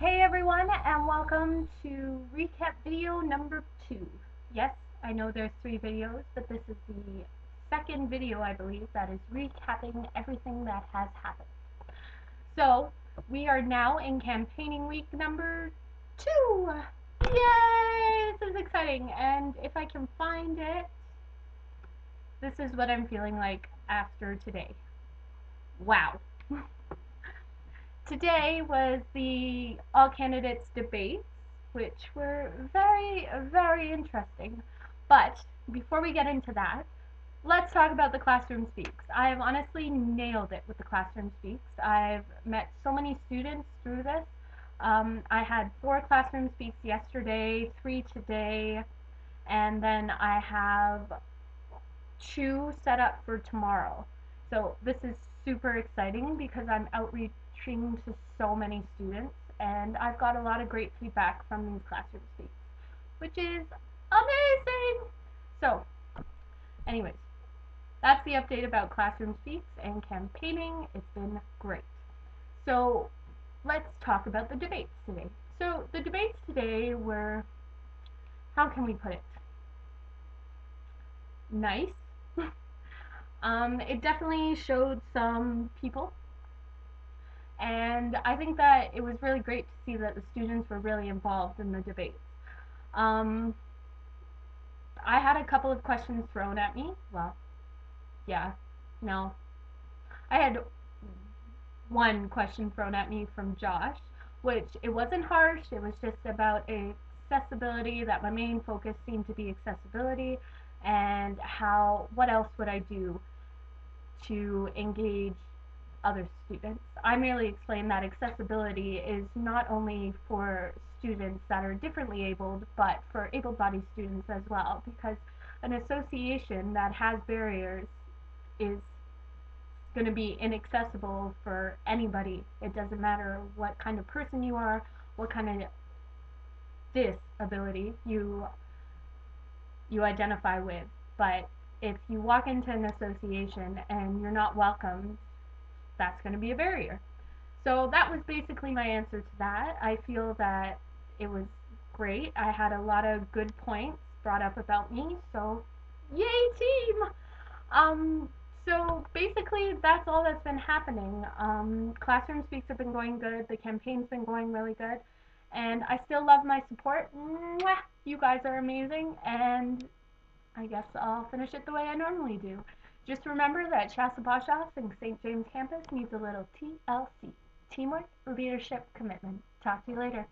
Hey everyone, and welcome to recap video number 2. Yes, I know there's 3 videos, but this is the second video, I believe, that is recapping everything that has happened. So, we are now in campaigning week number 2! Yay! This is exciting, and if I can find it, this is what I'm feeling like after today. Wow! Today was the all candidates debates, which were very, very interesting. But before we get into that, let's talk about the Classroom Speaks. I've honestly nailed it with the Classroom Speaks. I've met so many students through this. I had 4 Classroom Speaks yesterday, 3 today, and then I have 2 set up for tomorrow. So this is super exciting because I'm outreach to so many students, and I've got a lot of great feedback from these Classroom Speaks, which is amazing! So, anyways, that's the update about Classroom Speaks and campaigning. It's been great. So, let's talk about the debates today. So, the debates today were, how can we put it? Nice. It definitely showed some people. And I think that it was really great to see that the students were really involved in the debates. I had a couple of questions thrown at me. Well, yeah, no. I had one question thrown at me from Josh, which it wasn't harsh. It was just about accessibility, that my main focus seemed to be accessibility, and how, what else would I do to engage other students. I merely explained that accessibility is not only for students that are differently abled, but for able-bodied students as well, because an association that has barriers is going to be inaccessible for anybody. It doesn't matter what kind of person you are, what kind of disability you identify with, but if you walk into an association and you're not welcomed, that's going to be a barrier. So that was basically my answer to that. I feel that it was great. I had a lot of good points brought up about me, so yay team! So basically that's all that's been happening. Classroom Speaks have been going good, the campaign's been going really good, and I still love my support. Mwah! You guys are amazing, and I guess I'll finish it the way I normally do. Just remember that Chassaboshoff and St. James campus needs a little TLC. Teamwork, leadership, commitment. Talk to you later.